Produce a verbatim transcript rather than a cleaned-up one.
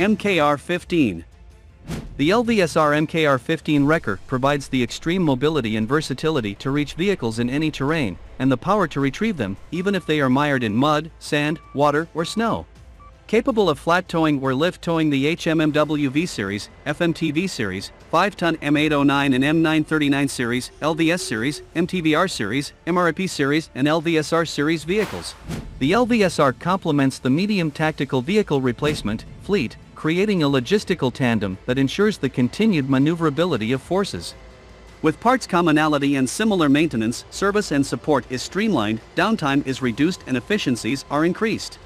M K R fifteen. The L V S R M K R fifteen Wrecker provides the extreme mobility and versatility to reach vehicles in any terrain, and the power to retrieve them, even if they are mired in mud, sand, water, or snow. Capable of flat towing or lift towing, the H M M W V series, F M T V series, five ton M eight oh nine and M nine thirty-nine series, L V S series, M T V R series, M R A P series and L V S R series vehicles. The L V S R complements the Medium Tactical Vehicle Replacement, fleet, creating a logistical tandem that ensures the continued maneuverability of forces. With parts commonality and similar maintenance, service and support is streamlined, downtime is reduced and efficiencies are increased.